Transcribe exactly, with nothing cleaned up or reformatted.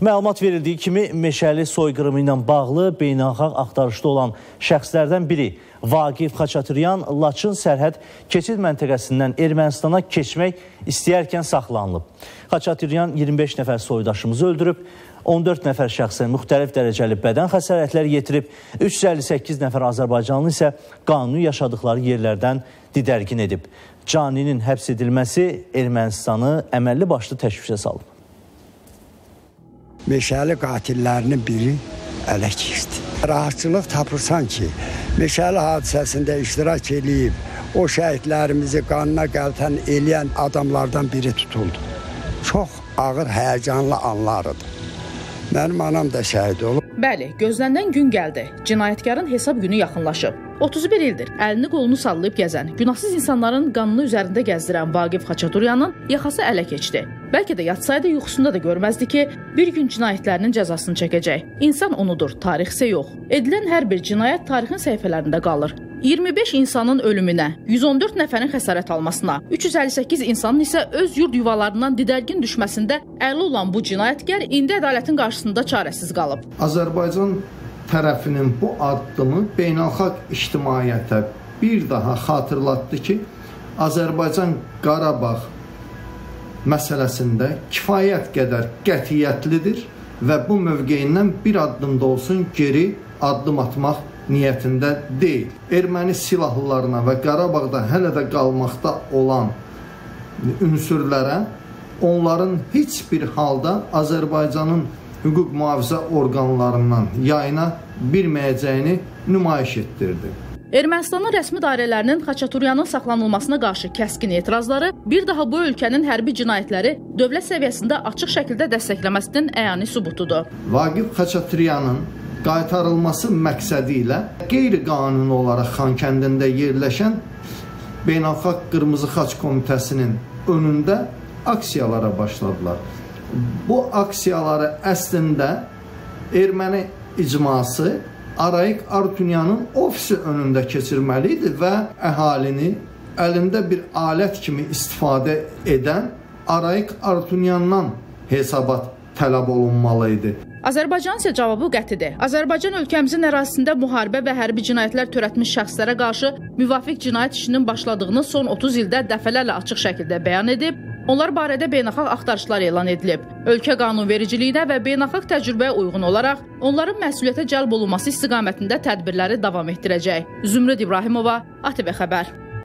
Məlumat verildiyi kimi Meşəli soyqırımı ilə bağlı beynəlxalq axtarışda olan şəxslərdən biri Vaqif Xaçatryan Laçın Sərhəd keçid məntəqəsindən Ermənistana keçmək istəyərkən saxlanılıb. Xaçatryan iyirmi beş nəfər soydaşımızı öldürüb, on dörd nəfər şəxsə müxtəlif dərəcəli bədən xəsarətləri yetirib, üç yüz əlli səkkiz nəfər azərbaycanlı isə qanuni yaşadıkları yerlərdən didərgin edib. Caninin həbs edilməsi Ermənistanı əməlli başlı təşvişə salıb. Meşəli qatillərinin biri ələ keçdi. Rahatçılıq tapırsan ki, Meşəli hadisəsində iştirak edib, o şəhidlərimizi qanına qəltən eləyən adamlardan biri tutuldu. Çox ağır, həyəcanlı anlarıdır. Mənim anam da şəhid olub. Bəli, gözlənilən gün gəldi. Cinayətkarın hesab günü yaxınlaşıb. otuz bir ildir əlini qolunu sallayıb gəzən, günahsız insanların qanını üzərində gəzdirən Vaqif Xaçaturyanın yaxası ələ keçdi. Bəlkə də yatsaydı yuxusunda da görməzdi ki, bir gün cinayətlərinin cəzasını çəkəcək. İnsan onudur, tarix isə yox. Edilən hər bir cinayət tarixin səhifələrində qalır. iyirmi beş insanın ölümünə, yüz on dörd nəfərin xəsarət almasına, üç yüz əlli səkkiz insanın isə öz yurd yuvalarından didərgin düşməsində əli olan bu cinayətkar indi ədalətin qarşısında çarəsiz qalıb. Azərbaycan tərəfinin bu addımı beynəlxalq ictimaiyyətə bir daha xatırlatdı ki, Azərbaycan Qarabağ məsələsində kifayət qədər qətiyyətlidir və bu mövqeyindən bir addım da olsun geri addım atmaq niyyətində deyil. Erməni silahlılarına və Qarabağda hələ də qalmaqda olan ünsürlərə onların heç bir halda Azərbaycanın hüquq mühafizə orqanlarından yayına bilməyəcəyini nümayiş etdirdi. Ermənistanın rəsmi dairələrinin Xaçaturyanın saxlanılmasına qarşı kəskin etirazları bir daha bu ölkənin hərbi cinayətləri dövlət səviyyəsində açıq şəkildə dəstəkləməsinin əyani sübutudur. Vaqif Xaçaturyanın qaytarılması məqsədi ilə qeyri-qanuni olaraq Xankəndində yerləşən Beynəlxalq Qırmızı Xaç Komitəsinin önündə aksiyalara başladılar. Bu aksiyaları əslində erməni icması Araik Harutyunyanın ofisi önündə keçirməli idi və əhalini əlində bir alət kimi istifadə edən Araik Harutyunyandan hesabat tələb olunmalı idi. Azərbaycan isə cavabı qətidir. Azərbaycan ölkəmizin ərazisində müharibə və hərbi cinayətlər törətmiş şəxslərə qarşı müvafiq cinayət işinin başladığını son otuz ildə dəfələrlə açıq şəkildə bəyan edib, onlar barədə beynəlxalq axtarışlar elan edilib. Ölkə qanunvericiliyinə və beynəlxalq təcrübəyə uyğun olaraq onların məsuliyyətə cəlb olunması istiqamətində tədbirləri davam etdirəcək. Zümrüt İbrahimova, A T V xəbər.